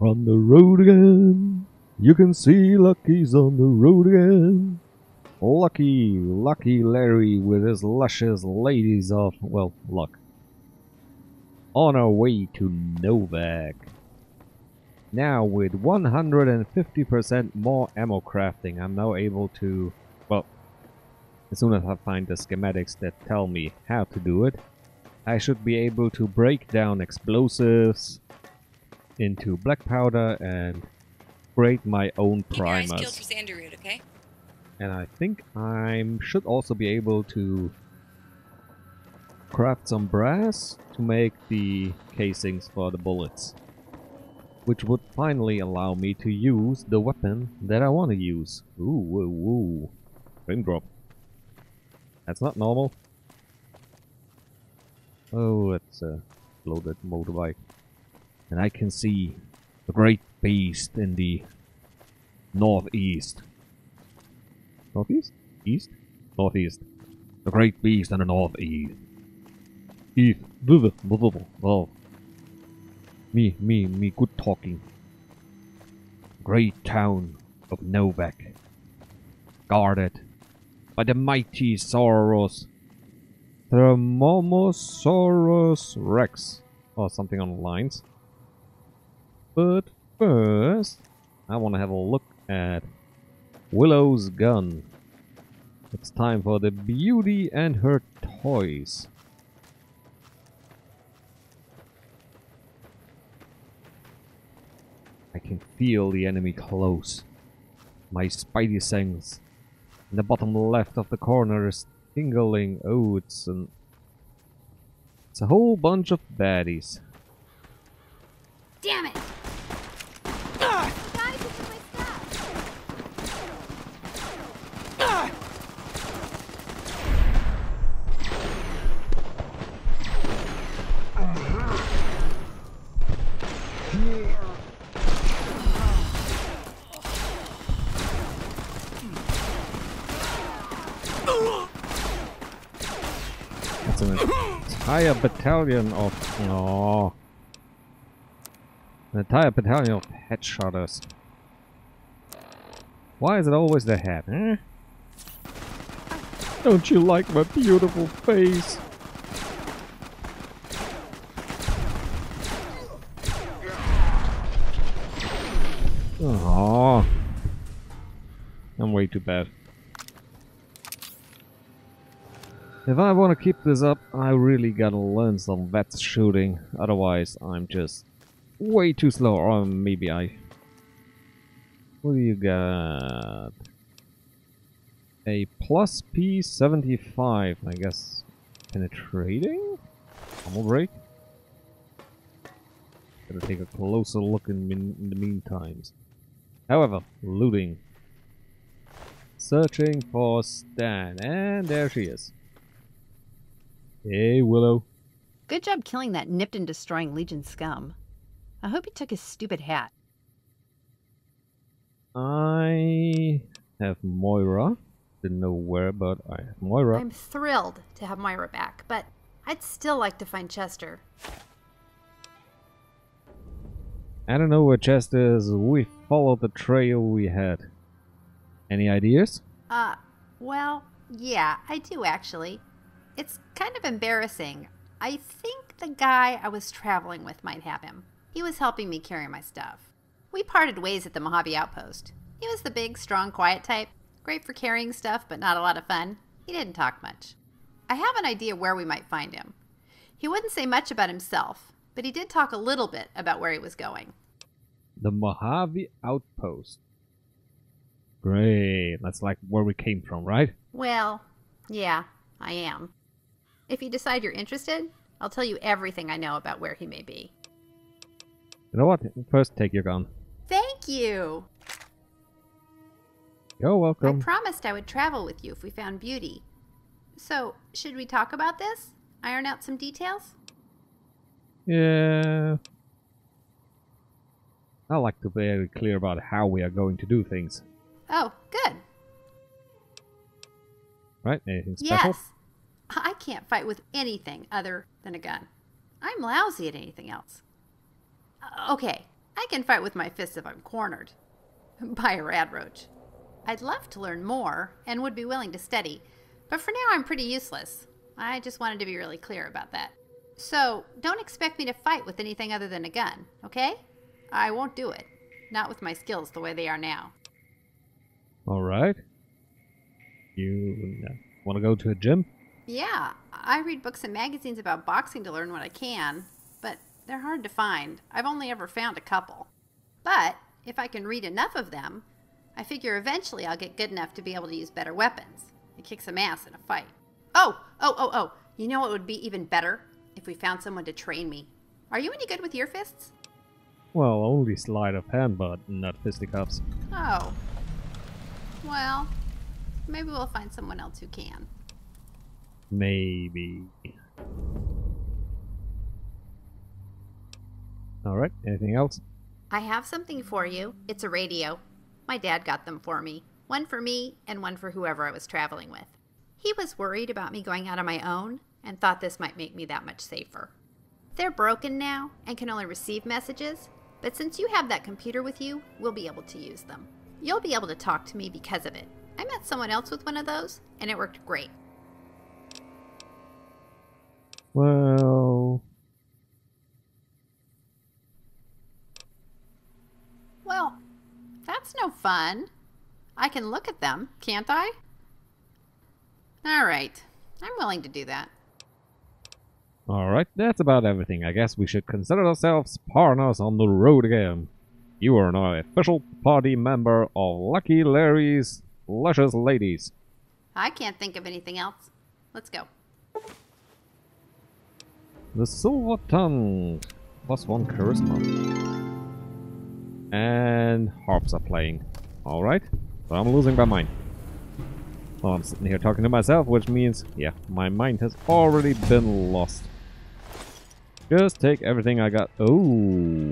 On the road again. You can see Lucky's on the road again. Lucky Larry with his luscious ladies off, well, luck. On our way to Novac. Now with 150% more ammo crafting, I'm now able to, well, as soon as I find the schematics that tell me how to do it, I should be able to break down explosives into black powder and create my own primers. You guys killed Xander root, okay? And I think I should also be able to craft some brass to make the casings for the bullets, which would finally allow me to use the weapon that I want to use. Ooh, woo, woo. Frame drop. That's not normal. Oh, that's a loaded motorbike. And I can see the great beast in the northeast. Northeast? East? Northeast. The great beast in the northeast. East. Oh. Me, good talking. Great town of Novac. Guarded by the mighty Sauros. Thermomosaurus Rex. Or something on the lines. But first, I want to have a look at Willow's gun. It's time for the beauty and her toys. I can feel the enemy close. My spidey sense in the bottom left of the corner is tingling. Oh, it's a whole bunch of baddies. Damn it! An entire battalion of headshotters. Why is it always the head, eh? Don't you like my beautiful face? Oh, I'm way too bad. If I want to keep this up, I really gotta learn some vets shooting, otherwise I'm just way too slow, or maybe I... What do you got? A plus P75, I guess. Penetrating? Armor break? Gotta take a closer look in the meantime. However, looting. Searching for Stan, and there she is. Hey, Willow. Good job killing that Nipton destroying Legion scum. I hope he took his stupid hat. I have Moira. Didn't know where, but I have Moira. I'm thrilled to have Moira back, but I'd still like to find Chester. I don't know where Chester is. We followed the trail we had. Any ideas? Well, yeah, I do actually. It's kind of embarrassing. I think the guy I was traveling with might have him. He was helping me carry my stuff. We parted ways at the Mojave Outpost. He was the big, strong, quiet type. Great for carrying stuff, but not a lot of fun. He didn't talk much. I have an idea where we might find him. He wouldn't say much about himself, but he did talk a little bit about where he was going. The Mojave Outpost. Great. That's like where we came from, right? Well, yeah, I am. If you decide you're interested, I'll tell you everything I know about where he may be. You know what? First, take your gun. Thank you! You're welcome. I promised I would travel with you if we found beauty. So, should we talk about this? Iron out some details? Yeah. I like to be clear about how we are going to do things. Oh, good. Right? Anything special? Yes! I can't fight with anything other than a gun. I'm lousy at anything else. Okay, I can fight with my fists if I'm cornered. By a rad roach. I'd love to learn more, and would be willing to study, but for now I'm pretty useless. I just wanted to be really clear about that. So, don't expect me to fight with anything other than a gun, okay? I won't do it. Not with my skills the way they are now. Alright. You want to go to a gym? Yeah, I read books and magazines about boxing to learn what I can, but they're hard to find. I've only ever found a couple. But, if I can read enough of them, I figure eventually I'll get good enough to be able to use better weapons and kick some ass in a fight. Oh! You know what would be even better? If we found someone to train me. Are you any good with your fists? Well, only sleight of hand, but not fisticuffs. Oh. Well, maybe we'll find someone else who can. Maybe. Alright, anything else? I have something for you. It's a radio. My dad got them for me. One for me, and one for whoever I was traveling with. He was worried about me going out on my own, and thought this might make me that much safer. They're broken now, and can only receive messages, but since you have that computer with you, we'll be able to use them. You'll be able to talk to me because of it. I met someone else with one of those, and it worked great. Well, that's no fun. I can look at them, can't I? All right. I'm willing to do that. Alright, that's about everything. I guess we should consider ourselves partners on the road again. You are now an official party member of Lucky Larry's Luscious Ladies. I can't think of anything else. Let's go. The Silver Tongue. +1 charisma. And harps are playing. Alright, so I'm losing my mind. Oh, I'm sitting here talking to myself, which means, yeah, my mind has already been lost. Just take everything I got. Oh.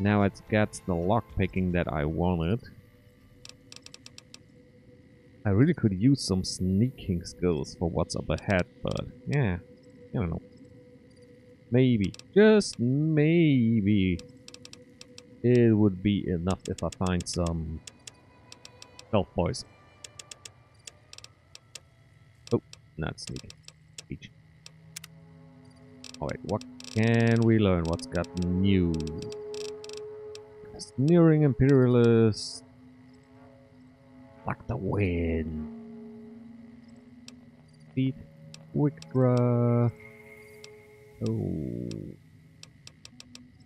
Now it gets the lockpicking that I wanted. I really could use some sneaking skills for what's up ahead, but yeah, I don't know. Maybe, just maybe, it would be enough if I find some... Stealth boys. Oh, not sneaky. Beach. Alright, what can we learn? What's got new? Sneering imperialist. Like the wind. Feet. Wictra. Oh.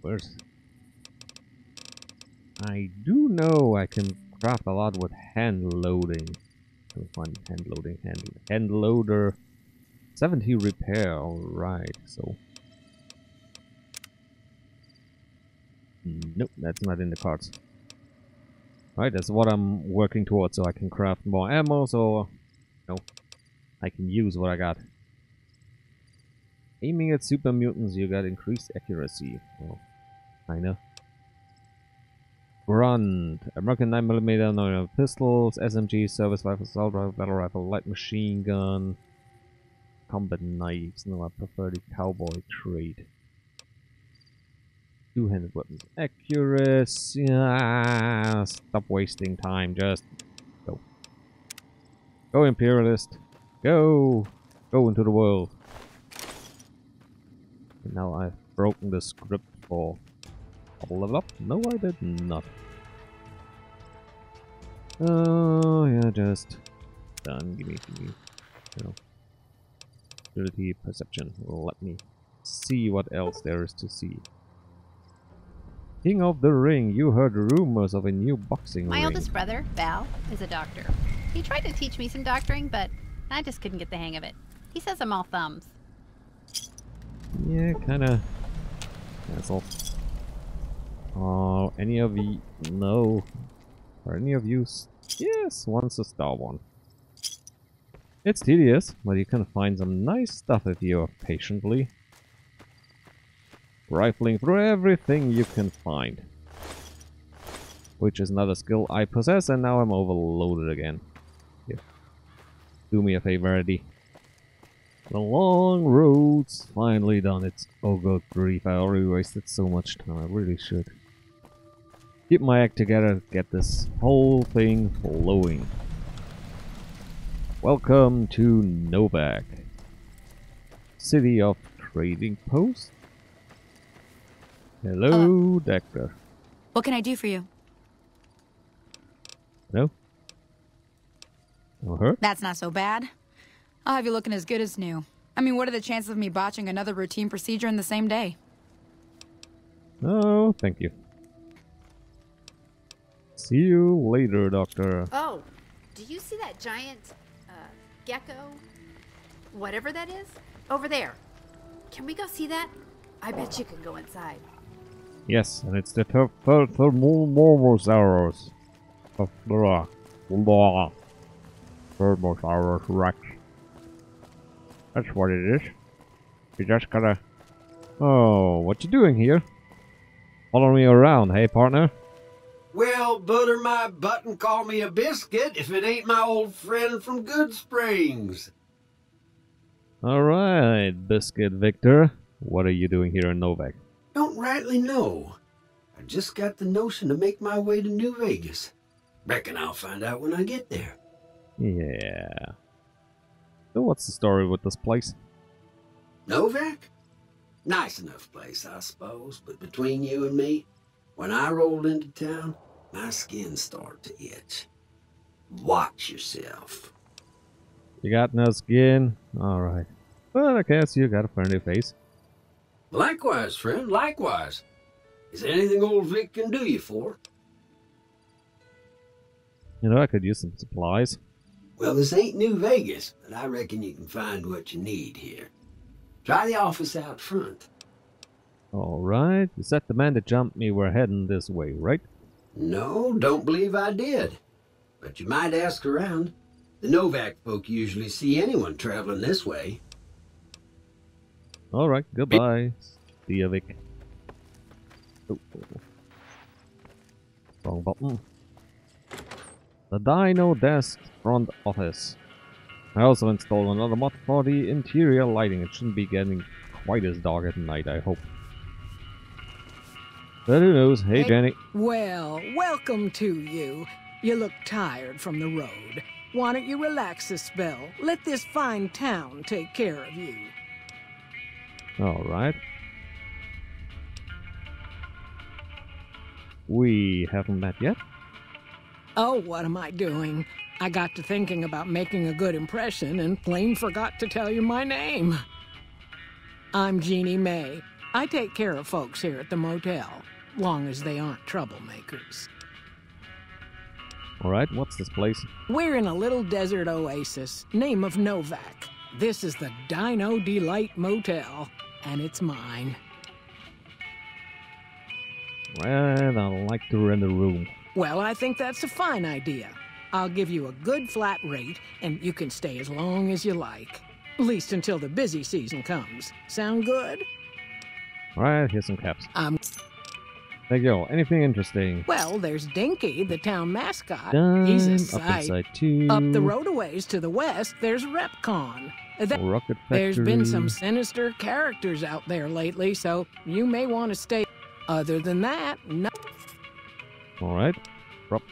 Where's... I do know I can... craft a lot with hand loading. Let me find hand loading. Hand loader. 70 repair. Alright, so. Nope, that's not in the cards. Alright, that's what I'm working towards. So I can craft more ammo, so. No. I can use what I got. Aiming at super mutants, you got increased accuracy. Well, kinda. Grunt, American 9mm, no pistols, SMG, service rifle, assault rifle, battle rifle, light machine gun, combat knives. No, I prefer the cowboy trade. Two-handed weapons, accuracy. Ah, stop wasting time. Just go. Go, imperialist. Go. Go into the world. And now I've broken the script for. Level up? No, I did not. Oh, yeah, just done. Give me. No. Ability, perception. Let me see what else there is to see. King of the Ring. You heard rumors of a new boxing ring. My oldest brother, Val, is a doctor. He tried to teach me some doctoring, but I just couldn't get the hang of it. He says I'm all thumbs. Yeah, kinda. That's all. Oh, any of you? No. Are any of you? Yes, one's a star one. It's tedious, but you can find some nice stuff if you are patiently rifling through everything you can find. Which is another skill I possess, and now I'm overloaded again. Yeah. Do me a favor, Eddie. The long road's finally done. It's... Oh god grief, I already wasted so much time. I really should get my act together and get this whole thing flowing. Welcome to Novac, City of Trading Post. Hello, Doctor. What can I do for you? No? Or her? That's not so bad. I'll have you looking as good as new. I mean, what are the chances of me botching another routine procedure in the same day? No, thank you. See you later, Doctor. Oh, do you see that giant gecko? Whatever that is? Over there. Can we go see that? I bet you can go inside. Yes, and it's the thermosaurus of the Thermosaurus Rex. That's what it is. You just gotta... Oh, what you doing here? Follow me around, hey partner? Well, butter my butt and call me a biscuit if it ain't my old friend from Good Springs. Alright, Biscuit Victor. What are you doing here in Novac? Don't rightly know. I just got the notion to make my way to New Vegas. Reckon I'll find out when I get there. Yeah. So what's the story with this place? Novac? Nice enough place, I suppose, but between you and me, when I rolled into town, my skin started to itch. Watch yourself. You got no skin? Alright. Well, I guess you got a friendly face. Likewise, friend, likewise. Is there anything old Vic can do you for? You know, I could use some supplies. Well, this ain't New Vegas, but I reckon you can find what you need here. Try the office out front. Alright, is that the man that jumped me? We're heading this way, right? No, don't believe I did. But you might ask around. The Novac folk usually see anyone traveling this way. Alright, goodbye. See ya, Vic. Oh. Wrong button. The Dino Desk Front Office. I also installed another mod for the interior lighting. It shouldn't be getting quite as dark at night, I hope. But who knows? Hey, Jenny. Well, welcome to you. You look tired from the road. Why don't you relax a spell? Let this fine town take care of you. Alright. We haven't met yet. Oh, what am I doing? I got to thinking about making a good impression and plain forgot to tell you my name. I'm Jeannie May. I take care of folks here at the motel, long as they aren't troublemakers. All right, what's this place? We're in a little desert oasis, name of Novac. This is the Dino Delight Motel, and it's mine. Well, I'd like to rent a room. Well, I think that's a fine idea. I'll give you a good flat rate, and you can stay as long as you like. At least until the busy season comes. Sound good? Alright, here's some caps. There you go. Anything interesting? Well, there's Dinky, the town mascot. Done. He's a sight. Up the roadways to the west, there's REPCONN. Rocket Factory. There's been some sinister characters out there lately, so you may want to stay. Other than that, no. Alright.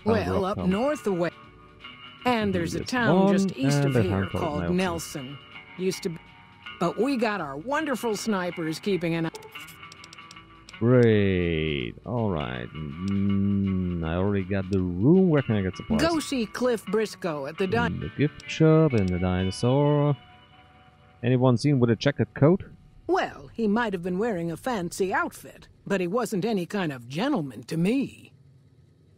Well, up north away. And there's a town just east of here called Nelson. Used to be. But we got our wonderful snipers keeping an eye. Great. Alright. I already got the room. Where can I get supplies? Go see Cliff Briscoe at the diner. The gift shop and the dinosaur. Anyone seen with a checkered coat? Well, he might have been wearing a fancy outfit, but he wasn't any kind of gentleman to me.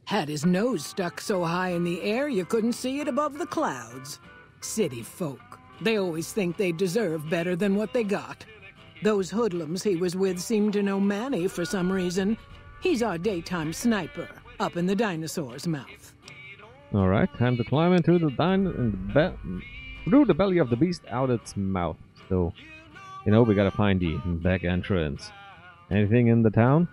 Had his nose stuck so high in the air you couldn't see it above the clouds. City folk. They always think they deserve better than what they got. Those hoodlums he was with seemed to know Manny for some reason. He's our daytime sniper, up in the dinosaur's mouth. Alright, time to climb into the through the belly of the beast out its mouth. So, you know, we gotta find the back entrance. Anything in the town?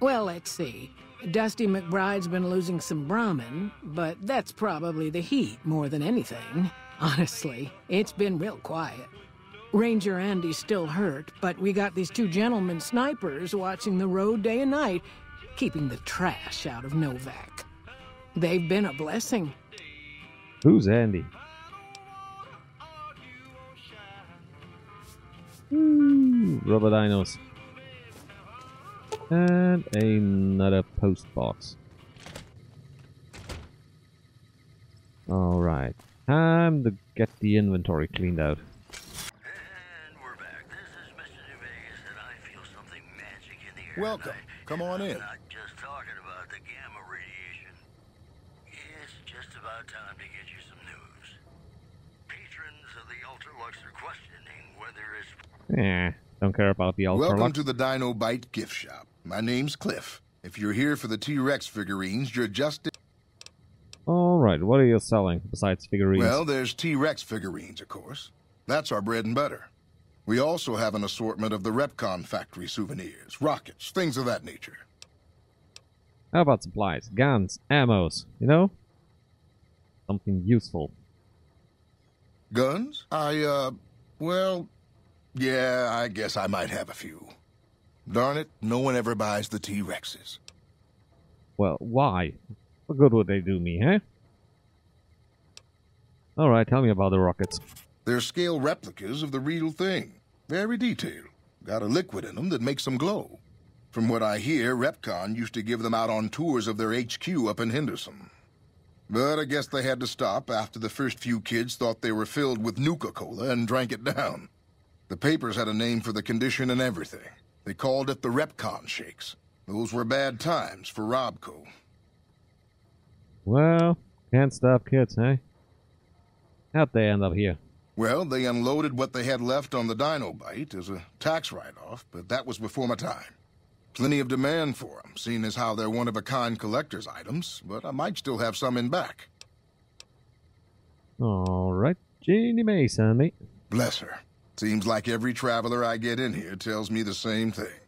Well, let's see. Dusty McBride's been losing some Brahmin, but that's probably the heat more than anything. Honestly, it's been real quiet. Ranger Andy's still hurt, but we got these two gentlemen snipers watching the road day and night, keeping the trash out of Novac. They've been a blessing. Who's Andy? Ooh, rubber dinos. And another post box. Alright. Time to get the inventory cleaned out. And we're back. This is Mr. New Vegas, and I feel something magic in the air. Welcome. Tonight. Come on in. I'm not just talking about the gamma radiation. It's just about time to get you some news. Patrons of the Ultra Lux are questioning whether it's... Eh, don't care about the Ultra Lux. Welcome to the Dino Bite gift shop. My name's Cliff. If you're here for the T-Rex figurines, you're just... Alright, what are you selling besides figurines? Well, there's T-Rex figurines, of course. That's our bread and butter. We also have an assortment of the REPCONN factory souvenirs, rockets, things of that nature. How about supplies? Guns, ammos, you know? Something useful. Guns? Well, yeah, I guess I might have a few. Darn it, no one ever buys the T-Rexes. Well, why? What good would they do me, eh? Alright, tell me about the rockets. They're scale replicas of the real thing. Very detailed. Got a liquid in them that makes them glow. From what I hear, REPCONN used to give them out on tours of their HQ up in Henderson. But I guess they had to stop after the first few kids thought they were filled with Nuka-Cola and drank it down. The papers had a name for the condition and everything. They called it the REPCONN shakes. Those were bad times for Robco. Well, can't stop kids, eh? How'd they end up here? Well, they unloaded what they had left on the Dino Bite as a tax write-off, but that was before my time. Plenty of demand for them, seeing as how they're one-of-a-kind collector's items, but I might still have some in back. All right, Jeannie May, Sandy. Bless her. Seems like every traveler I get in here tells me the same thing.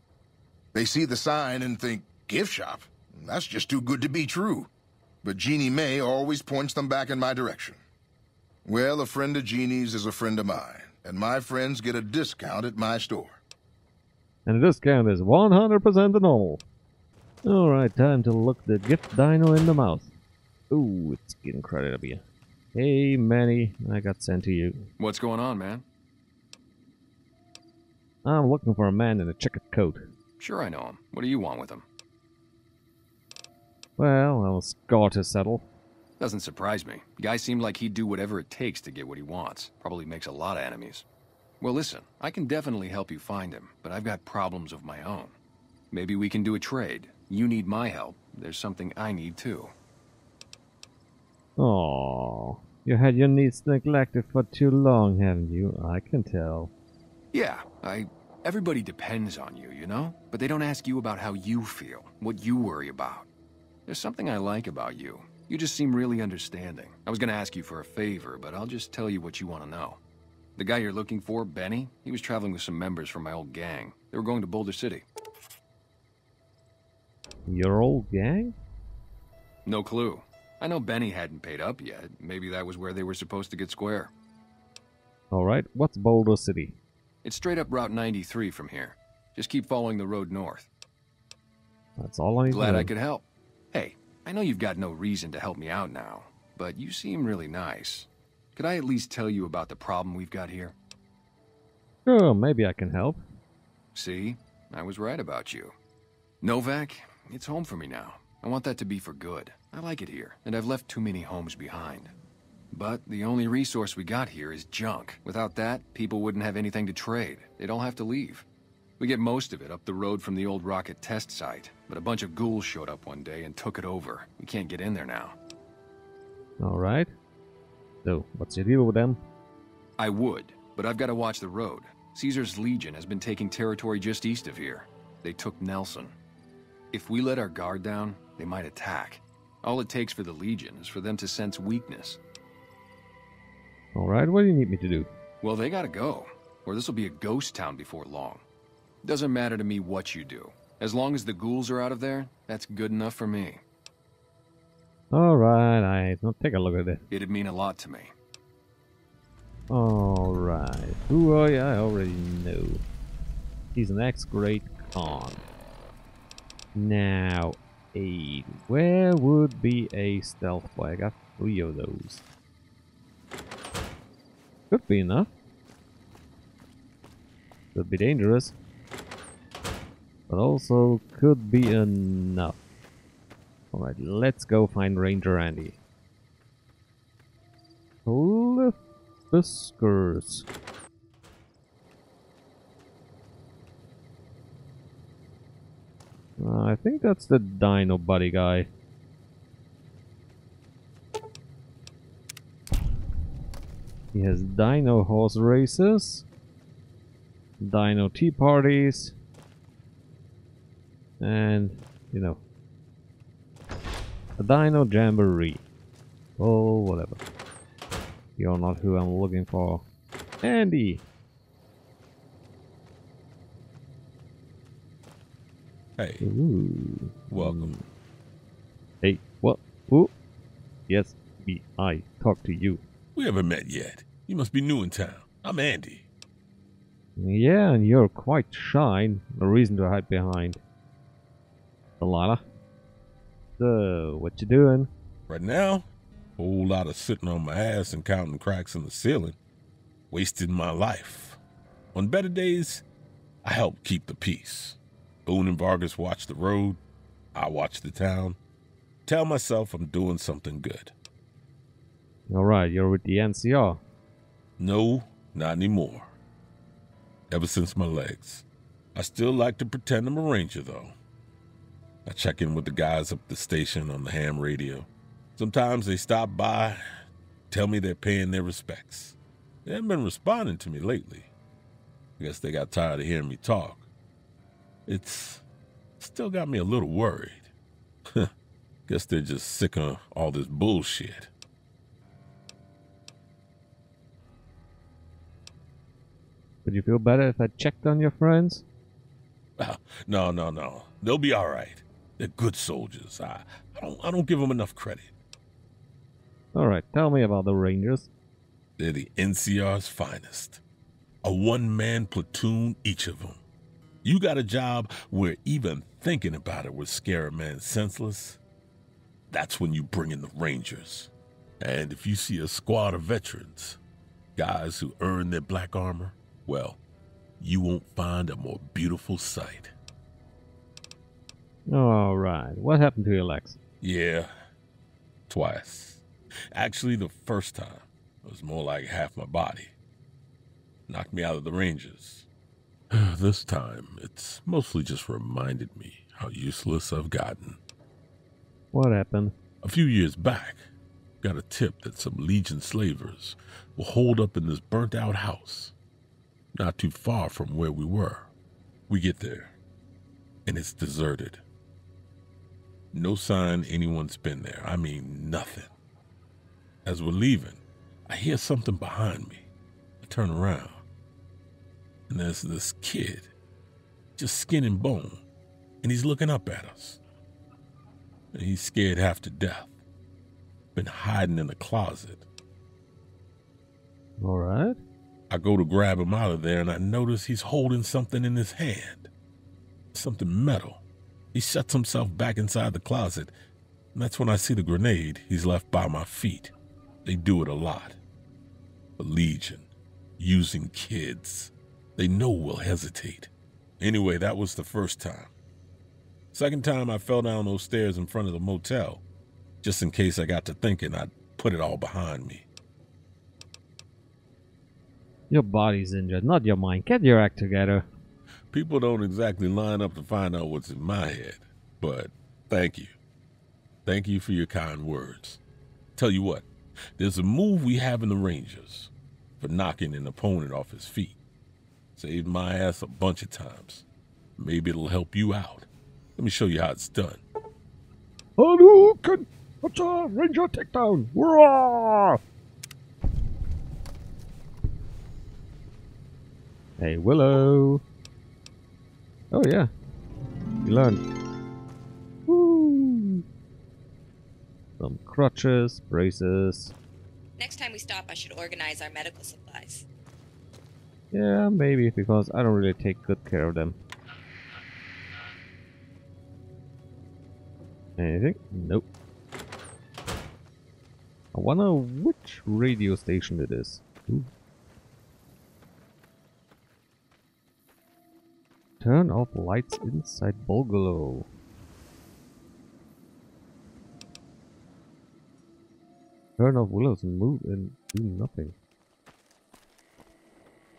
They see the sign and think, gift shop? That's just too good to be true. But Jeannie May always points them back in my direction. Well, a friend of Jeannie's is a friend of mine, and my friends get a discount at my store. And the discount is 100% the normal. Alright, time to look the gift dino in the mouth. Ooh, it's getting crowded up here. Hey, Manny, I got sent to you. What's going on, man? I'm looking for a man in a checkered coat. Sure I know him. What do you want with him? Well, I'll score to settle. Doesn't surprise me. Guy seemed like he'd do whatever it takes to get what he wants. Probably makes a lot of enemies. Well, listen, I can definitely help you find him, but I've got problems of my own. Maybe we can do a trade. You need my help. There's something I need, too. Aww. You had your needs neglected for too long, haven't you? I can tell. Yeah, everybody depends on you, you know? But they don't ask you about how you feel, what you worry about. There's something I like about you. You just seem really understanding. I was going to ask you for a favor, but I'll just tell you what you want to know. The guy you're looking for, Benny, he was traveling with some members from my old gang. They were going to Boulder City. Your old gang? No clue. I know Benny hadn't paid up yet. Maybe that was where they were supposed to get square. Alright, what's Boulder City? It's straight up Route 93 from here. Just keep following the road north. That's all I need. Glad I could help. Hey. I know you've got no reason to help me out now, but you seem really nice. Could I at least tell you about the problem we've got here? Sure, maybe I can help. See? I was right about you. Novac, it's home for me now. I want that to be for good. I like it here, and I've left too many homes behind. But the only resource we got here is junk. Without that, people wouldn't have anything to trade. They'd all have to leave. We get most of it up the road from the old rocket test site, but a bunch of ghouls showed up one day and took it over. We can't get in there now. Alright. So, what's your deal with them? I would, but I've got to watch the road. Caesar's Legion has been taking territory just east of here. They took Nelson. If we let our guard down, they might attack. All it takes for the Legion is for them to sense weakness. Alright, what do you need me to do? Well, they gotta go, or this will be a ghost town before long. Doesn't matter to me what you do. As long as the ghouls are out of there, that's good enough for me. Alright, I'll take a look at it. It'd mean a lot to me. Alright. Who are you? I already know. He's an ex-Great Khan. Now, aid. Where would be a stealth flag? I have 3 of those. Could be enough. Could be dangerous. But also could be enough. Alright, let's go find Ranger Andy. Cliff Fiskers. I think that's the Dino Buddy guy. He has Dino horse races, Dino tea parties, and, you know, a Dino Jamboree. Oh, whatever. You're not who I'm looking for. Andy! Hey. Ooh. Welcome. Hey, what? Who? Yes, me. I talk to you. We haven't met yet. You must be new in town. I'm Andy. Yeah, and you're quite shy. No reason to hide behind. Alana. So, what you doing? Right now, whole lot of sitting on my ass and counting cracks in the ceiling. Wasted my life. On better days, I help keep the peace. Boone and Vargas watch the road. I watch the town. Tell myself I'm doing something good. All right, you're with the NCR. No, not anymore. Ever since my legs. I still like to pretend I'm a ranger, though. I check in with the guys up at the station on the ham radio. Sometimes they stop by, tell me they're paying their respects. They haven't been responding to me lately. I guess they got tired of hearing me talk. It's still got me a little worried. Guess they're just sick of all this bullshit. Would you feel better if I checked on your friends? No, no, no. They'll be all right. They're good soldiers. I don't give them enough credit. All right, tell me about the Rangers. They're the NCR's finest. A one-man platoon, each of them. You got a job where even thinking about it would scare a man senseless. That's when you bring in the Rangers. And if you see a squad of veterans, guys who earn their black armor, well, you won't find a more beautiful sight. All right. What happened to you, Lex? Yeah, twice. Actually, the first time, it was more like half my body. Knocked me out of the Rangers. This time, it's mostly just reminded me how useless I've gotten. What happened? A few years back, got a tip that some Legion slavers were holed up in this burnt-out house, not too far from where we were. We get there, and it's deserted. No sign anyone's been there. I mean, nothing. As we're leaving, I hear something behind me. I turn around, and there's this kid, just skin and bone, and he's looking up at us. And he's scared half to death. Been hiding in a closet. All right. I go to grab him out of there, and I notice he's holding something in his hand. Something metal. He shuts himself back inside the closet, and that's when I see the grenade he's left by my feet. They do it a lot. The Legion, using kids. They know we'll hesitate. Anyway, that was the first time. Second time, I fell down those stairs in front of the motel. Just in case I got to thinking, I'd put it all behind me. Your body's injured, not your mind. Get your act together. People don't exactly line up to find out what's in my head, but thank you. Thank you for your kind words. Tell you what, there's a move we have in the Rangers for knocking an opponent off his feet. Saved my ass a bunch of times. Maybe it'll help you out. Let me show you how it's done. Hadouken! What's a Ranger takedown? Hurrah! Hey, Willow. Oh, yeah. You learned. Woo! Some crutches, braces. Next time we stop, I should organize our medical supplies. Yeah, maybe, because I don't really take good care of them. Anything? Nope. I wonder which radio station it is. Ooh. Turn off lights inside bungalow. Turn off Willows and move and do nothing.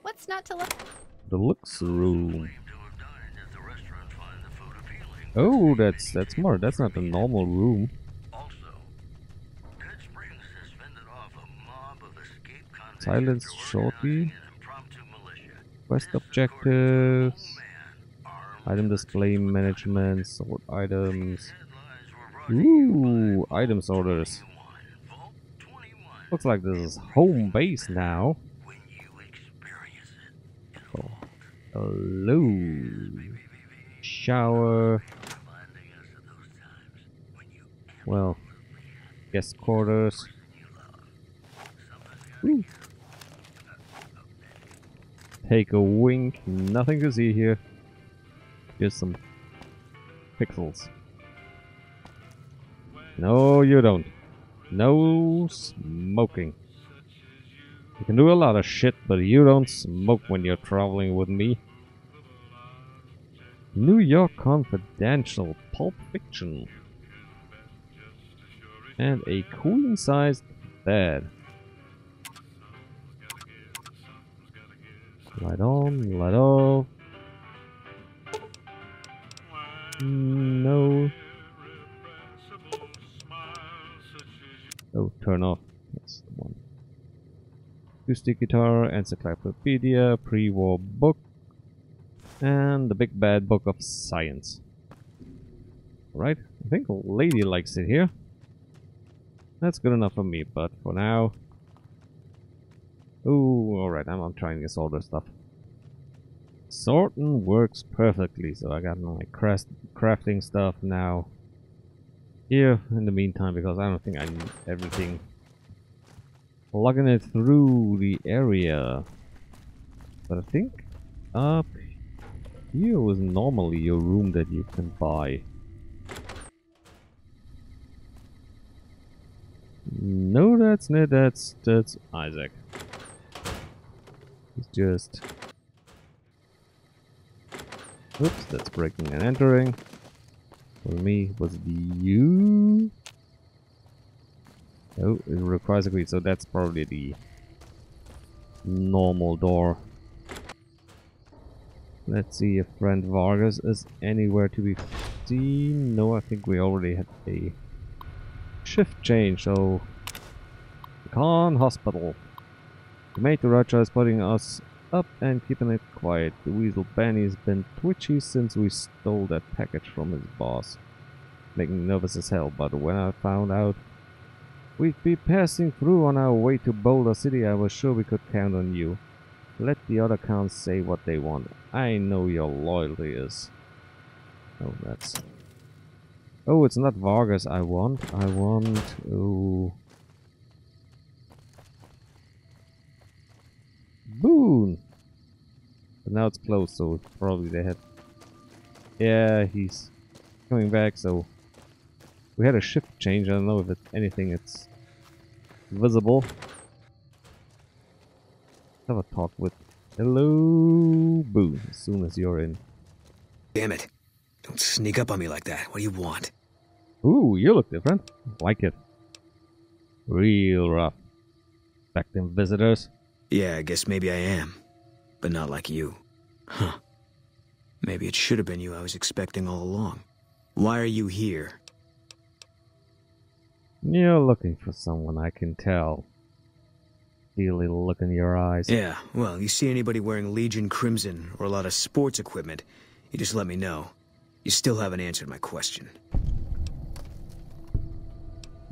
What's not to look? The looks room. Oh, that's smart. That's not the normal room. Silence shortly. Quest objectives. Item display management. Sort items. Ooh, item sorters. Looks like this is home base now. Oh. Hello. Shower. Well, guest quarters. Ooh. Take a wink. Nothing to see here. Just some pixels. No, you don't. No smoking. You can do a lot of shit, but you don't smoke when you're traveling with me. New York Confidential, Pulp Fiction. And a queen-sized bed. Light on, light off. No. Oh, turn off. That's the one. Acoustic guitar, encyclopedia, pre-war book, and the big bad book of science. Right? I think a lady likes it here. That's good enough for me, but for now. Ooh, alright, I'm trying this older stuff. Sorting works perfectly, so I got my crafting stuff now. Here in the meantime, because I don't think I need everything. Plugging it through the area, but I think up here was normally your room that you can buy. No, that's not. That's Isaac. It's just. Oops, that's breaking and entering. For me, was it you? Oh, it requires a key, so that's probably the normal door. Let's see if friend Vargas is anywhere to be seen. No, I think we already had a shift change, so... Con Hospital. The mate to Roger is putting us up and keeping it quiet. The weasel Benny's been twitchy since we stole that package from his boss. Making me nervous as hell, but when I found out we'd be passing through on our way to Boulder City, I was sure we could count on you. Let the other cons say what they want. I know your loyalty is. Oh, that's... Oh, it's not Vargas I want. I want... Oh... Boone! But now it's closed, so probably they had... Yeah, he's coming back, so... We had a shift change, I don't know if it's anything it's visible. Have a talk with... Hello, Boone, as soon as you're in. Damn it. Don't sneak up on me like that. What do you want? Ooh, you look different. Like it. Real rough. Back them visitors. Yeah, I guess maybe I am. But not like you. Huh. Maybe it should have been you I was expecting all along. Why are you here? You're looking for someone, I can tell. Steely look in your eyes. Yeah, well, you see anybody wearing Legion Crimson or a lot of sports equipment, you just let me know. You still haven't answered my question.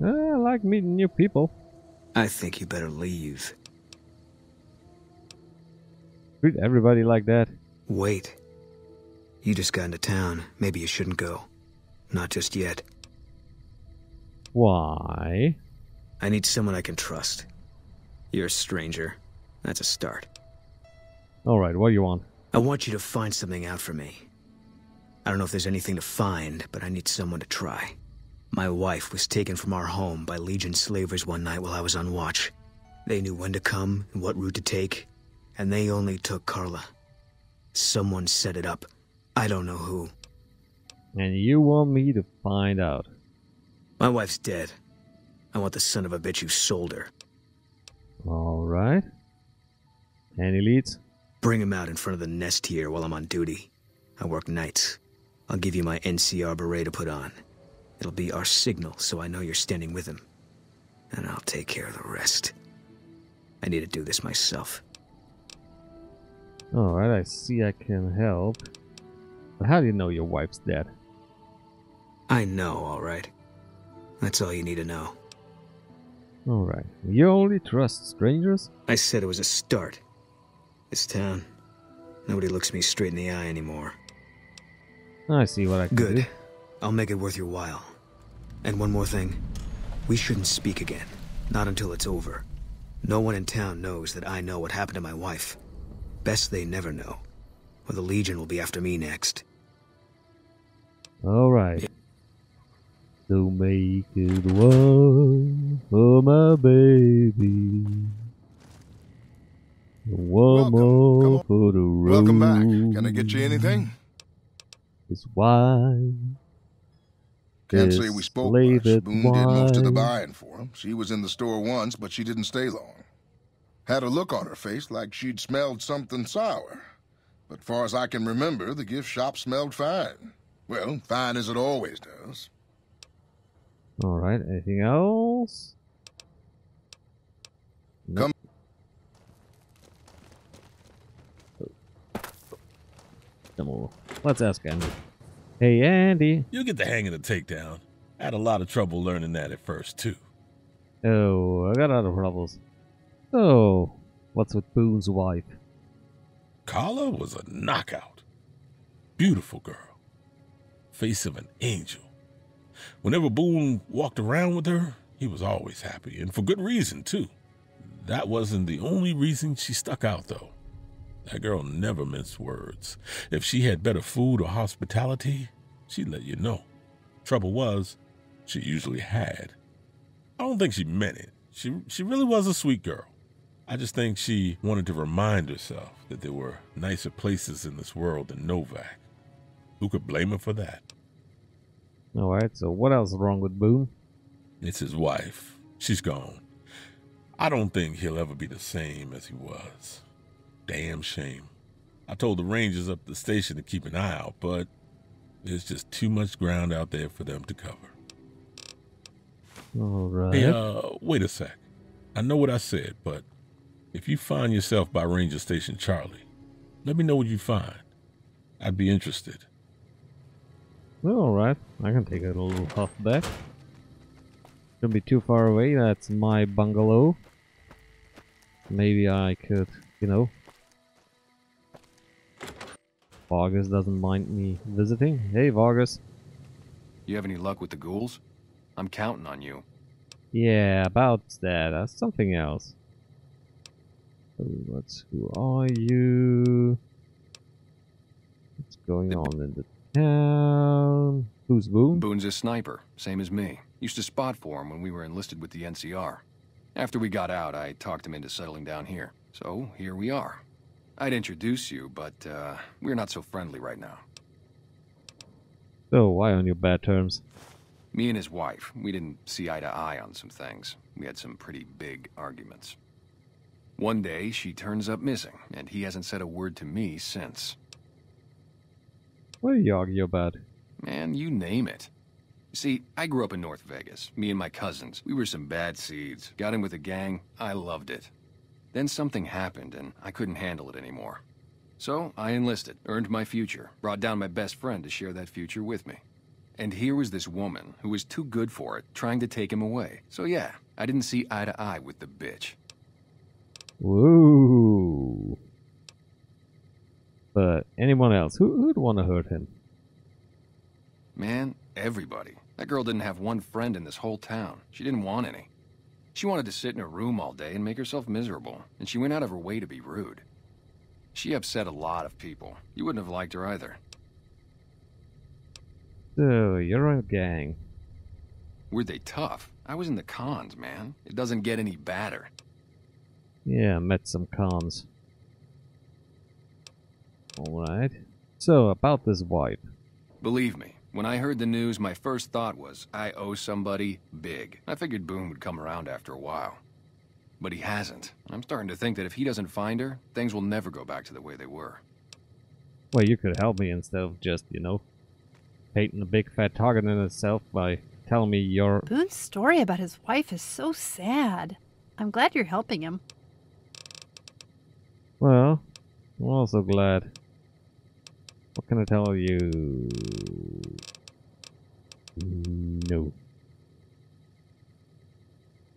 I like meeting new people. I think you better leave. Treat everybody like that. Wait. You just got into town. Maybe you shouldn't go. Not just yet. Why? I need someone I can trust. You're a stranger. That's a start. Alright, what do you want? I want you to find something out for me. I don't know if there's anything to find, but I need someone to try. My wife was taken from our home by Legion slavers one night while I was on watch. They knew when to come and what route to take, and they only took Carla. Someone set it up. I don't know who. And you want me to find out? My wife's dead. I want the son of a bitch who sold her. Alright. Any leads? Bring him out in front of the nest here while I'm on duty. I work nights. I'll give you my NCR beret to put on. It'll be our signal, so I know you're standing with him. And I'll take care of the rest. I need to do this myself. Alright, I see I can help. But how do you know your wife's dead? I know, alright. That's all you need to know. Alright. You only trust strangers? I said it was a start. This town. Nobody looks me straight in the eye anymore. I see what I can do. Good. I'll make it worth your while. And one more thing. We shouldn't speak again. Not until it's over. No one in town knows that I know what happened to my wife. Best they never know. Or the Legion will be after me next. Alright. So make it one for my baby. One more for the road. Welcome back. Can I get you anything? It's wine. Can't say we spoke much. Boone did most of the buying for him. She was in the store once, but she didn't stay long. Had a look on her face like she'd smelled something sour. But far as I can remember, the gift shop smelled fine. Well, fine as it always does. Alright, anything else? Nope. Come over. Let's ask Andy. Hey, Andy. You'll get the hang of the takedown. I had a lot of trouble learning that at first, too. Oh, I got other troubles. So, what's with Boone's wife? Carla was a knockout. Beautiful girl. Face of an angel. Whenever Boone walked around with her, he was always happy, and for good reason, too. That wasn't the only reason she stuck out, though. That girl never minced words. If she had better food or hospitality, she'd let you know. Trouble was, she usually had. I don't think she meant it. She really was a sweet girl. I just think she wanted to remind herself that there were nicer places in this world than Novac. Who could blame her for that? Alright, so what else is wrong with Boone? It's his wife. She's gone. I don't think he'll ever be the same as he was. Damn shame. I told the Rangers up at the station to keep an eye out, but there's just too much ground out there for them to cover. Alright. Hey, wait a sec. I know what I said, but if you find yourself by Ranger Station Charlie, let me know what you find. I'd be interested. Well, alright. I can take a little puff back. Shouldn't be too far away. That's my bungalow. Maybe I could, you know... Vargas doesn't mind me visiting. Hey, Vargas. You have any luck with the ghouls? I'm counting on you. Yeah, about that. That's something else. Who are you? What's going on in the... Who's Boone? Boone's a sniper, same as me. Used to spot for him when we were enlisted with the NCR. After we got out, I talked him into settling down here. So, here we are. I'd introduce you, but we're not so friendly right now. So, why on your bad terms? Me and his wife, we didn't see eye to eye on some things. We had some pretty big arguments. One day, she turns up missing, and he hasn't said a word to me since. What do you argue about? Man, you name it. See, I grew up in North Vegas. Me and my cousins. We were some bad seeds. Got in with a gang. I loved it. Then something happened, and I couldn't handle it anymore. So, I enlisted. Earned my future. Brought down my best friend to share that future with me. And here was this woman, who was too good for it, trying to take him away. So yeah, I didn't see eye to eye with the bitch. Whoa. But anyone else? Who'd want to hurt him? Man, everybody. That girl didn't have one friend in this whole town. She didn't want any. She wanted to sit in her room all day and make herself miserable, and she went out of her way to be rude. She upset a lot of people. You wouldn't have liked her either. So, you're a gang. Were they tough? I was in the cons, man. It doesn't get any badder. Yeah, I met some cons. Alright. So, about this wipe. Believe me, when I heard the news, my first thought was, I owe somebody big. I figured Boone would come around after a while. But he hasn't. I'm starting to think that if he doesn't find her, things will never go back to the way they were. Well, you could help me instead of just, you know, painting a big fat target in itself by telling me you're... Boone's story about his wife is so sad. I'm glad you're helping him. Well, I'm also glad. What can I tell you? No.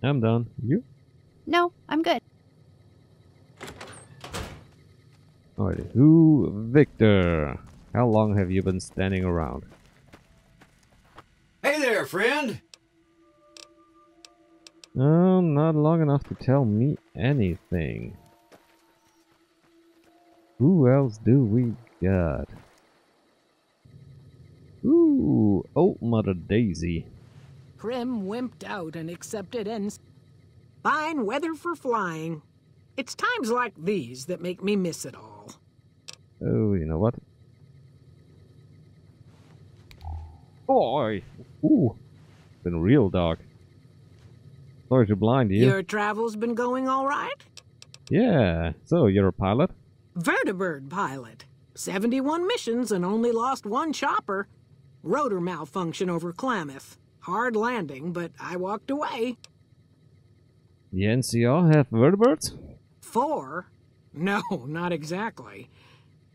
I'm done. You? No, I'm good. Alrighty, who? Victor. How long have you been standing around? Hey there, friend! Oh, not long enough to tell me anything. Who else do we got? Ooh, old Mother Daisy. Krim wimped out and accepted and... Fine weather for flying. It's times like these that make me miss it all. Oh, you know what? Boy! Ooh, been real dark. Sorry to blind you. Your travel's been going all right? Yeah, so you're a pilot? Vertibird pilot. 71 missions and only lost one chopper. Rotor malfunction over Klamath. Hard landing, but I walked away. The NCR have vertebrates? 4? No, not exactly.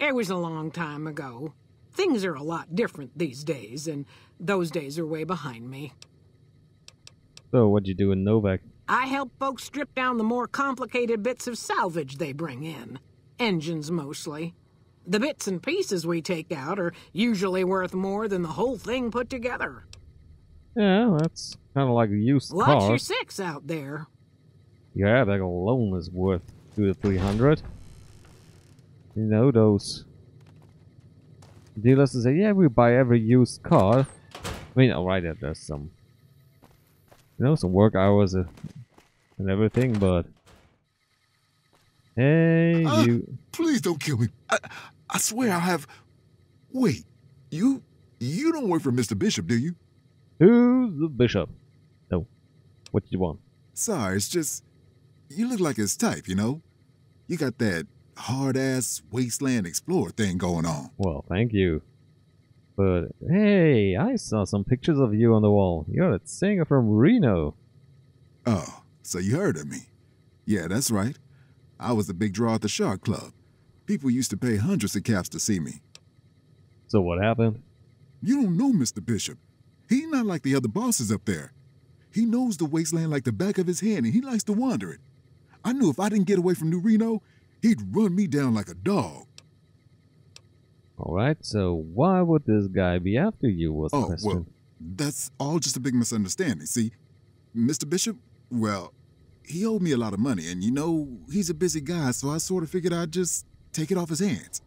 It was a long time ago. Things are a lot different these days, and those days are way behind me. So, what'd you do in Novac? I help folks strip down the more complicated bits of salvage they bring in. Engines, mostly. The bits and pieces we take out are usually worth more than the whole thing put together. Yeah, that's kind of like the used car. Watch your 6 out there. Yeah, that alone is worth 200 to 300. You know, those dealers that say, yeah, we buy every used car. I mean, alright, there's some, you know, some work hours and everything, but hey, you... Please don't kill me. I swear I have... Wait, you don't work for Mr. Bishop, do you? Who's the Bishop? No. What do you want? Sorry, it's just... You look like his type, you know? You got that hard-ass wasteland explorer thing going on. Well, thank you. But, hey, I saw some pictures of you on the wall. You're a singer from Reno. Oh, so you heard of me. Yeah, that's right. I was a big draw at the Shark Club. People used to pay hundreds of caps to see me. So what happened? You don't know Mr. Bishop. He's not like the other bosses up there. He knows the wasteland like the back of his hand, and he likes to wander it. I knew if I didn't get away from New Reno, he'd run me down like a dog. Alright, so why would this guy be after you was the question? Well, that's all just a big misunderstanding, see? Mr. Bishop, well, he owed me a lot of money, and you know, he's a busy guy, so I sort of figured I'd just take it off his hands.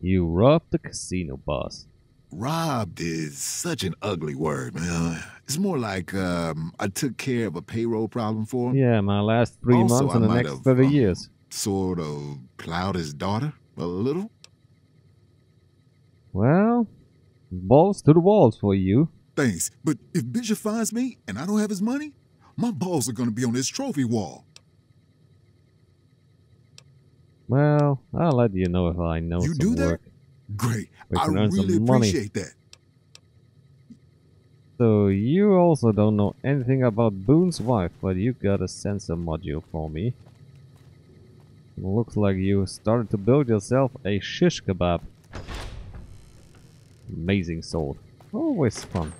You robbed the casino boss. Robbed is such an ugly word, man. It's more like I took care of a payroll problem for him. Yeah, my last 3 months and the next 30 years. Sort of plowed his daughter a little. Well, balls to the walls for you. Thanks, but if Bishop finds me and I don't have his money, my balls are going to be on his trophy wall. Well, I'll let you know if I know you do that? Work. Great. I really appreciate that. So you also don't know anything about Boone's wife, but you got a sensor module for me. It looks like you started to build yourself a shish kebab. Amazing sword. Always fun.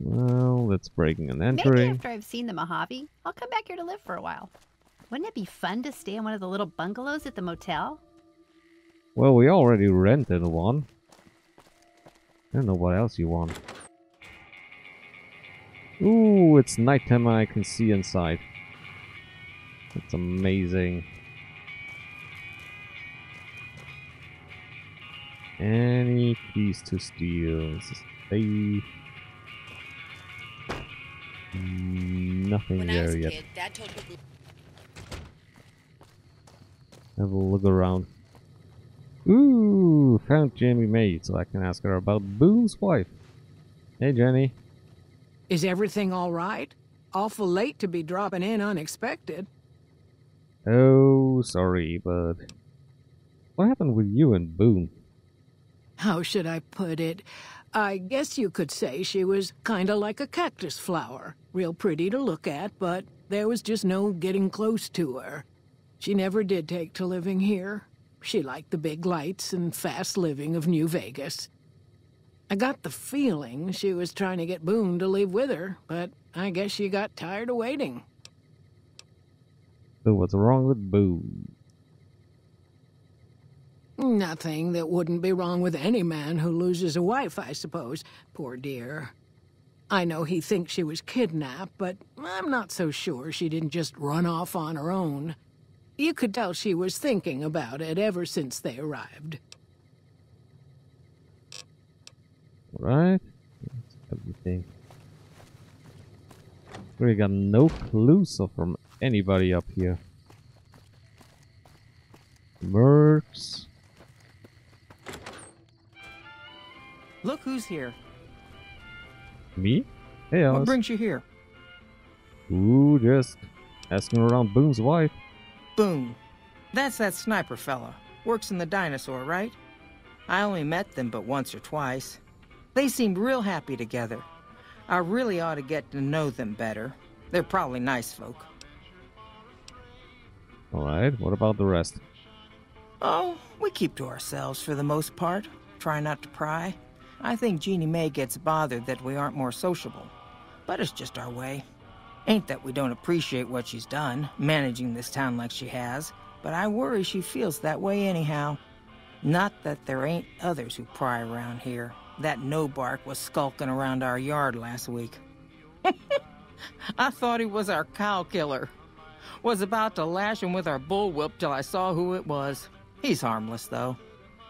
Well, that's breaking and entering. Maybe after I've seen the Mojave, I'll come back here to live for a while. Wouldn't it be fun to stay in one of the little bungalows at the motel? Well, we already rented one. I don't know what else you want. Ooh, it's nighttime and I can see inside. That's amazing. Any keys to steal? Hey. Nothing there yet. Have a look around. Ooh, found Jeannie May, so I can ask her about Boone's wife. Hey, Jenny. Is everything all right? Awful late to be dropping in unexpected. Oh, sorry, but what happened with you and Boone? How should I put it? I guess you could say she was kind of like a cactus flower. Real pretty to look at, but there was just no getting close to her. She never did take to living here. She liked the big lights and fast living of New Vegas. I got the feeling she was trying to get Boone to leave with her, but I guess she got tired of waiting. So what's wrong with Boone? Nothing that wouldn't be wrong with any man who loses a wife, I suppose. Poor dear. I know he thinks she was kidnapped, but I'm not so sure she didn't just run off on her own. You could tell she was thinking about it ever since they arrived. All right. That's everything. We got no clues from anybody up here. Mercs. Look who's here. Me? Hey, Alice. What brings you here? Ooh, just asking around Boone's wife. Boone. That's that sniper fella. Works in the Dinosaur, right? I only met them but once or twice. They seemed real happy together. I really ought to get to know them better. They're probably nice folk. Alright, what about the rest? Oh, we keep to ourselves for the most part. Try not to pry. I think Jeannie May gets bothered that we aren't more sociable. But it's just our way. Ain't that we don't appreciate what she's done, managing this town like she has, but I worry she feels that way anyhow. Not that there ain't others who pry around here. That No-bark was skulking around our yard last week. I thought he was our cow killer. Was about to lash him with our bullwhip till I saw who it was. He's harmless, though.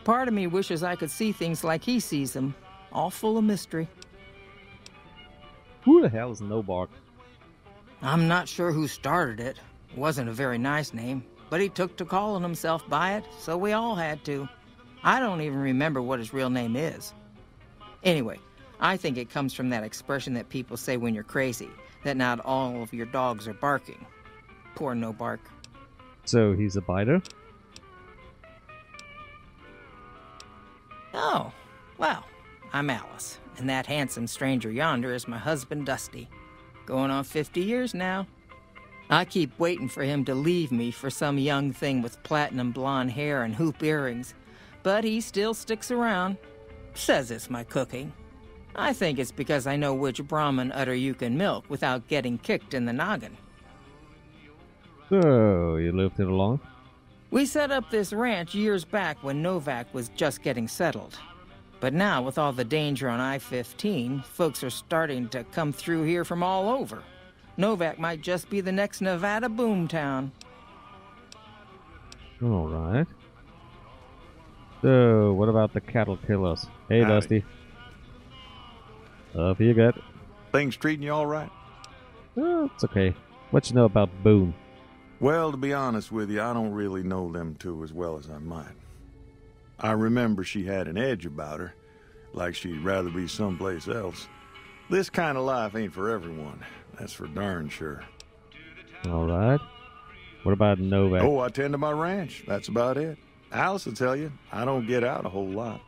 Part of me wishes I could see things like he sees them. All full of mystery. Who the hell is No-bark? I'm not sure who started it. It wasn't a very nice name, but he took to calling himself by it, so we all had to. I don't even remember what his real name is. Anyway, I think it comes from that expression that people say when you're crazy, that not all of your dogs are barking. Poor No-bark. So he's a biter? Oh, well, I'm Alice, and that handsome stranger yonder is my husband, Dusty. Going on 50 years now. I keep waiting for him to leave me for some young thing with platinum blonde hair and hoop earrings, but he still sticks around. Says it's my cooking. I think it's because I know which Brahmin udder you can milk without getting kicked in the noggin. So, you lived it along? We set up this ranch years back when Novac was just getting settled. But now, with all the danger on I-15, folks are starting to come through here from all over. Novac might just be the next Nevada boomtown. All right. So, what about the cattle killers? Hey, howdy. Dusty. Up you get. Things treating you all right? Oh, it's okay. What you know about Boone? Well, to be honest with you, I don't really know them two as well as I might. I remember she had an edge about her, like she'd rather be someplace else. This kind of life ain't for everyone. That's for darn sure. All right. What about Novak? Oh, I tend to my ranch. That's about it. Alice will tell you, I don't get out a whole lot.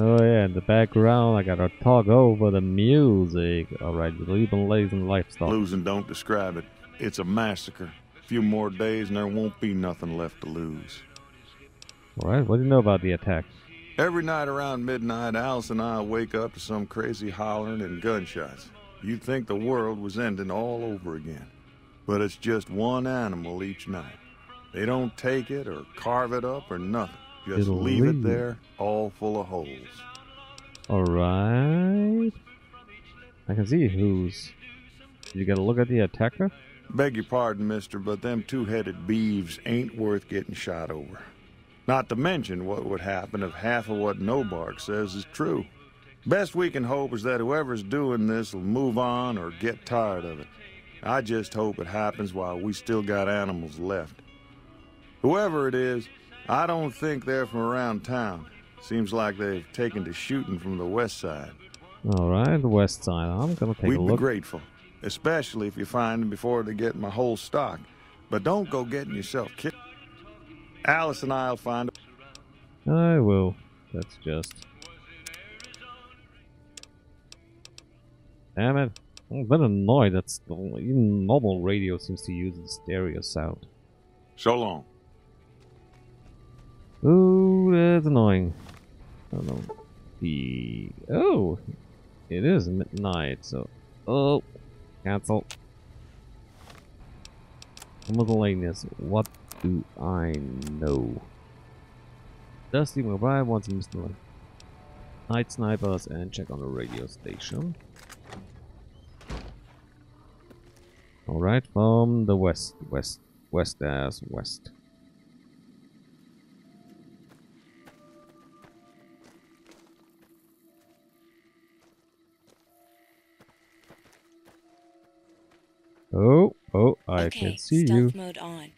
Oh yeah, in the background I gotta talk over the music. Alright, leaving ladies and livestock. Losing don't describe it. It's a massacre. A few more days and there won't be nothing left to lose. Alright, what do you know about the attack? Every night around midnight, Alice and I wake up to some crazy hollering and gunshots. You'd think the world was ending all over again. But it's just one animal each night. They don't take it or carve it up or nothing. Just leave it there, all full of holes. All right. I can see who's... You gotta look at the attacker? Beg your pardon, mister, but them two-headed beeves ain't worth getting shot over. Not to mention what would happen if half of what No-bark says is true. Best we can hope is that whoever's doing this will move on or get tired of it. I just hope it happens while we still got animals left. Whoever it is, I don't think they're from around town. Seems like they've taken to shooting from the west side. All right, the west side. I'm going to take a look. We'd be grateful, especially if you find them before they get my whole stock. But don't go getting yourself kicked. Alice and I'll find them. I will. That's just... Damn it. I'm a bit annoyed that even normal radio seems to use the stereo sound. So long. Ooh, that's annoying. I don't know. Oh! It is midnight, so... Oh! Cancel. I'm looking like this. What do I know? Dusty McBride wants him to night snipers and check on the radio station. Alright, from the west. West. Oh, oh, I okay, can see you. Stealth mode on.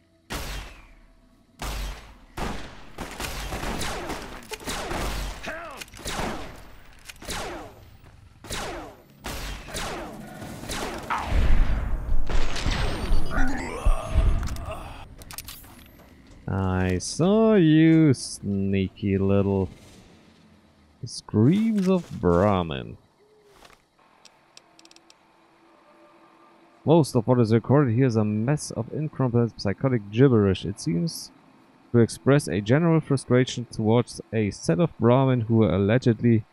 I saw you, sneaky little screams of Brahmin. Most of what is recorded here is a mess of incompetent psychotic gibberish. It seems to express a general frustration towards a set of Brahmin who are allegedly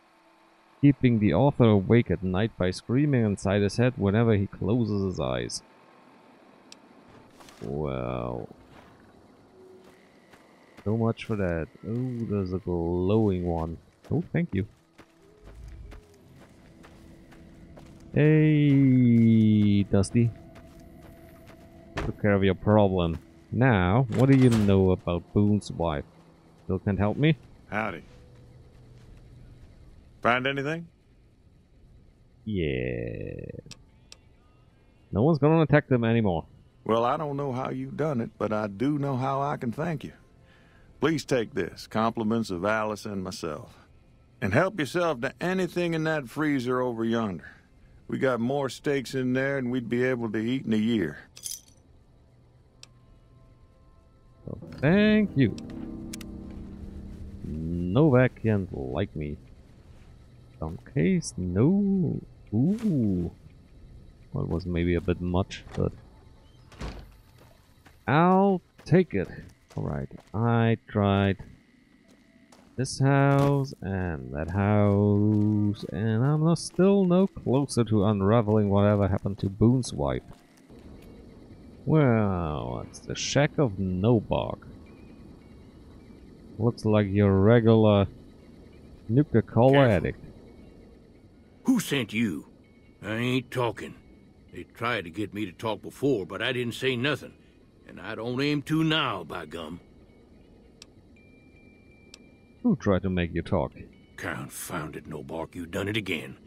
keeping the author awake at night by screaming inside his head whenever he closes his eyes. Wow. So much for that. Oh, there's a glowing one. Oh, thank you. Hey, Dusty. Took care of your problem. Now, what do you know about Boone's wife? Still can't help me? Howdy. Find anything? Yeah. No one's gonna attack them anymore. Well, I don't know how you done it, but I do know how I can thank you. Please take this, compliments of Alice and myself. And help yourself to anything in that freezer over yonder. We got more steaks in there than we'd be able to eat in a year. Well, thank you. Novac can't like me. Some case, no. Ooh. Well, it was maybe a bit much, but... I'll take it. Alright, I tried this house and that house, and I'm still no closer to unraveling whatever happened to Boone's wife. Well, it's the shack of No-bark. Looks like your regular Nuka-Cola addict. Who sent you? I ain't talking. They tried to get me to talk before, but I didn't say nothing. And I don't aim to now, by gum. Who tried to make you talk? Confound it, No-bark, you done it again.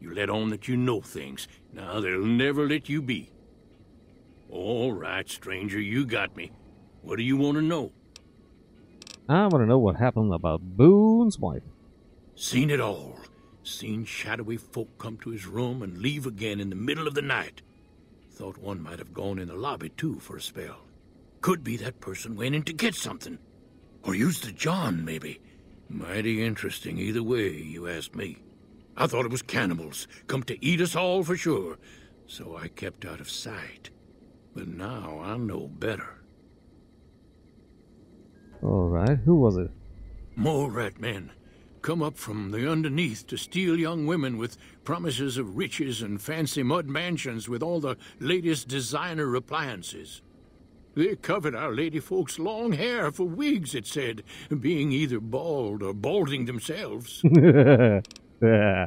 You let on that you know things. Now they'll never let you be. All right, stranger, you got me. What do you want to know? I want to know what happened about Boone's wife. Seen it all. Seen shadowy folk come to his room and leave again in the middle of the night. Thought one might have gone in the lobby, too, for a spell. Could be that person went in to get something. Or used the John, maybe. Mighty interesting either way, you asked me. I thought it was cannibals, come to eat us all for sure, so I kept out of sight. But now I know better. All right, who was it? More rat men. Come up from the underneath to steal young women with promises of riches and fancy mud mansions with all the latest designer appliances. They covered our lady folks' long hair for wigs, it said, being either bald or balding themselves. Yeah.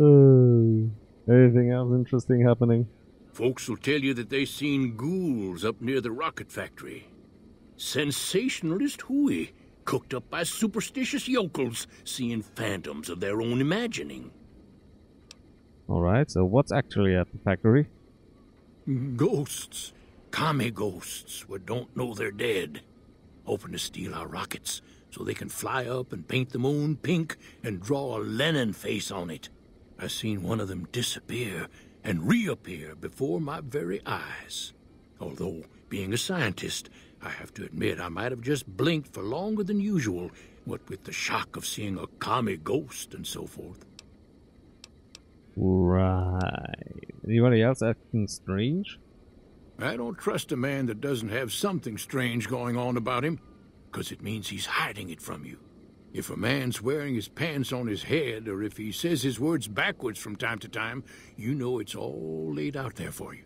Anything else interesting happening? Folks will tell you that they seen ghouls up near the rocket factory. Sensationalist hooey, cooked up by superstitious yokels, seeing phantoms of their own imagining. Alright, so what's actually at the factory? Ghosts. Commie ghosts who don't know they're dead. Hoping to steal our rockets so they can fly up and paint the moon pink and draw a Lenin face on it. I seen one of them disappear and reappear before my very eyes. Although, being a scientist, I have to admit I might have just blinked for longer than usual, what with the shock of seeing a commie ghost and so forth. Right. Anybody else acting strange? I don't trust a man that doesn't have something strange going on about him, because it means he's hiding it from you. If a man's wearing his pants on his head, or if he says his words backwards from time to time, you know it's all laid out there for you.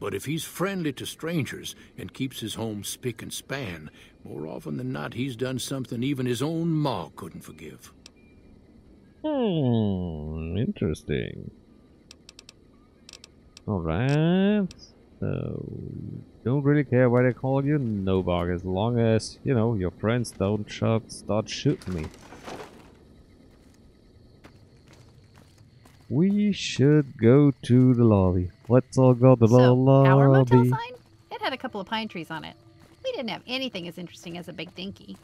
But if he's friendly to strangers and keeps his home spick and span, more often than not he's done something even his own ma couldn't forgive. Interesting. Alright. So, don't really care why they call you No-bark, as long as, you know, your friends don't start shooting me. We should go to the lobby. Let's all go to the lobby. Our motel sign? It had a couple of pine trees on it. We didn't have anything as interesting as a big dinky.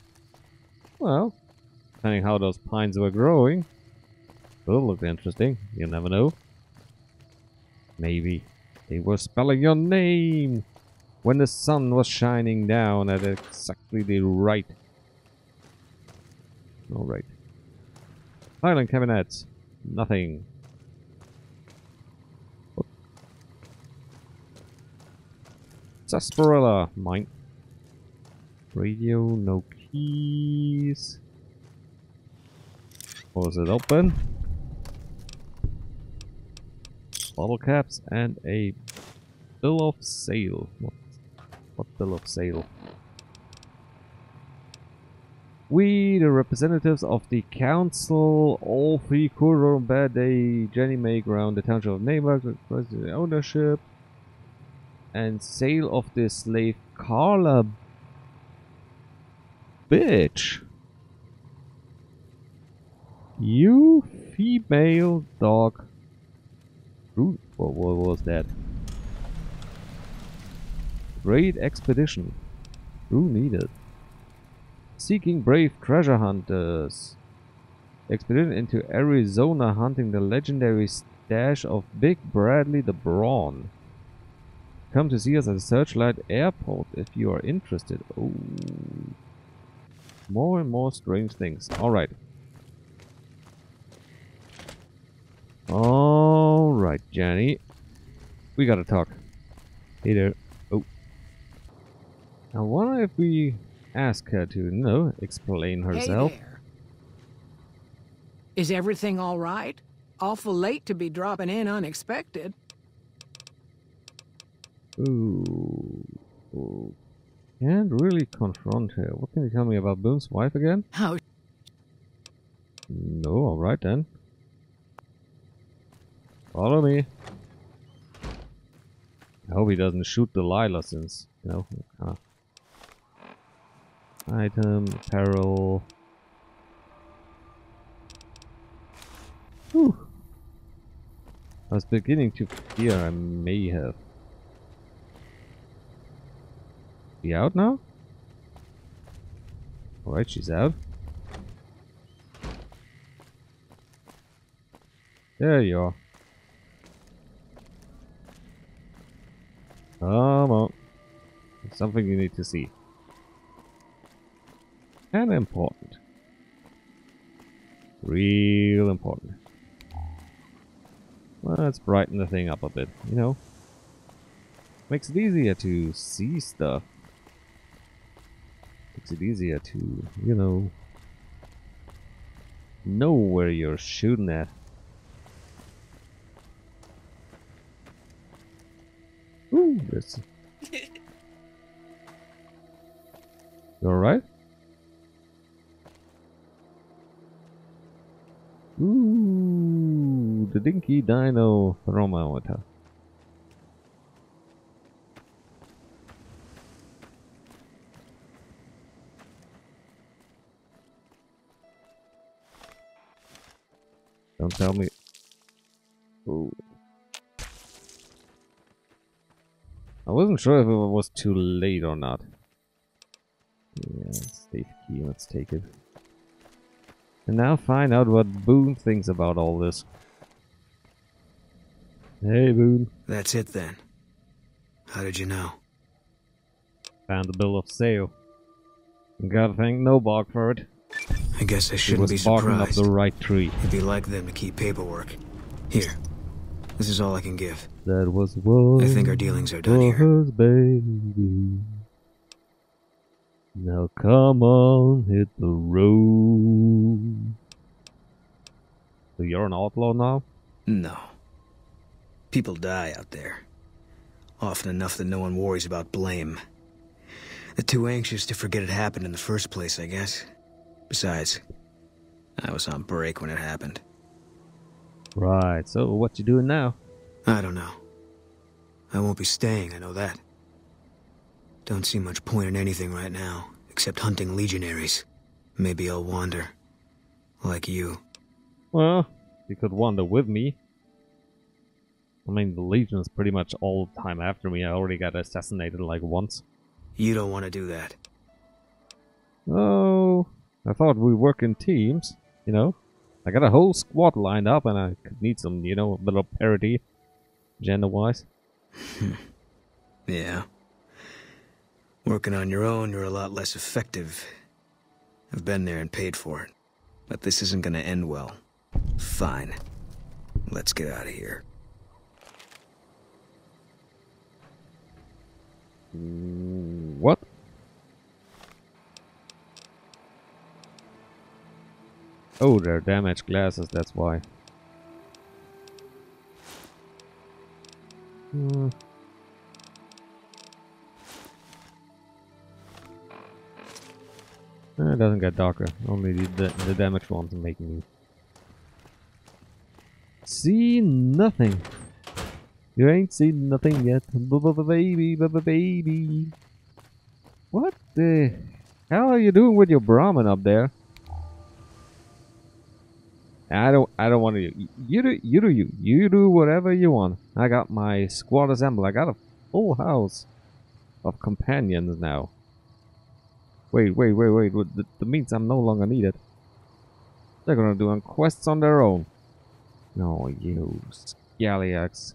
Well, depending how those pines were growing, it'll look interesting. You never know. Maybe they were spelling your name when the sun was shining down at exactly the right. Alright. Island cabinets. Nothing. Oh. Sarsaparilla. Mine. Radio. No keys. Was it open? Bottle caps and a bill of sale. What bill of sale? We, the representatives of the council, all three Kurumbe, Jeannie May ground, the township of Neighbor, the ownership and sale of the slave Carla. Bitch. You female dog. What was that? Great expedition. Who needed? Seeking brave treasure hunters. Expedition into Arizona hunting the legendary stash of Big Bradley the Brawn. Come to see us at the Searchlight Airport if you are interested. Oh. More and more strange things. Alright. Alright, Jeannie. We gotta talk. Hey there. Oh. I wonder if we ask her to, explain herself. Hey there. Is everything alright? Awful late to be dropping in unexpected. Ooh. Ooh. Can't really confront her. What can you tell me about Boone's wife again? Oh. No, alright then. Follow me. I hope he doesn't shoot Delilah since, Item, apparel. Whew. I was beginning to fear I may have. She out now? Alright, she's out. There you are. Come on. There's something you need to see. And important. Real important. Let's brighten the thing up a bit, Makes it easier to see stuff. Makes it easier to, know where you're shooting at. Ooh, that's... You alright? Ooh, to the Dinky Dino thermometer. Don't tell me. Ooh. I wasn't sure if it was too late or not. Yeah, safe key, let's take it. And now find out what Boone thinks about all this. Hey, Boone. That's it then. How did you know? Found the bill of sale. You gotta thank No-bark for it. I guess I shouldn't be surprised. He was barking up the right tree. It'd be like them to keep paperwork. Here, this is all I can give. That was what I think our dealings are done here. Baby. Now come on, hit the road. So you're an outlaw now? No. People die out there. Often enough that no one worries about blame. They're too anxious to forget it happened in the first place, I guess. Besides, I was on break when it happened. Right, so what you doing now? I don't know. I won't be staying, I know that. Don't see much point in anything right now, except hunting legionaries. Maybe I'll wander. Like you. Well, you could wander with me. I mean, the Legion is pretty much all the time after me. I already got assassinated like once. You don't want to do that. Oh, I thought we work in teams, you know. I got a whole squad lined up and I could need some, you know, a little parity, gender-wise. Yeah. Working on your own, you're a lot less effective. I've been there and paid for it. But this isn't going to end well. Fine. Let's get out of here. What? Oh, they're damaged glasses, that's why. It doesn't get darker, only the damaged ones are making me see nothing. You ain't seen nothing yet, baby. What the hell are you doing with your Brahmin up there? I don't want to. You do whatever you want. I got my squad assembled. I got a full house of companions now. Wait. That means I'm no longer needed. They're gonna do quests on their own. No, you scallyags.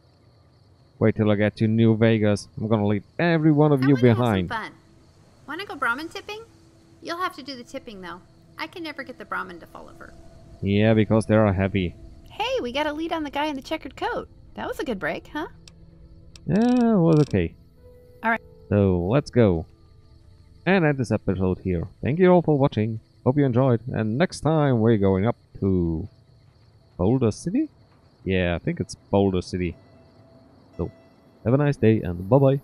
Wait till I get to New Vegas. I'm gonna leave every one of you behind. Have some fun. Wanna go Brahmin tipping? You'll have to do the tipping though. I can never get the Brahmin to fall over. Yeah, because they are happy. Hey, we got a lead on the guy in the checkered coat. That was a good break, huh? Yeah, it was okay. Alright. So, let's go. And end this episode here. Thank you all for watching. Hope you enjoyed. And next time we're going up to... Boulder City? Yeah, I think it's Boulder City. So, have a nice day and bye-bye.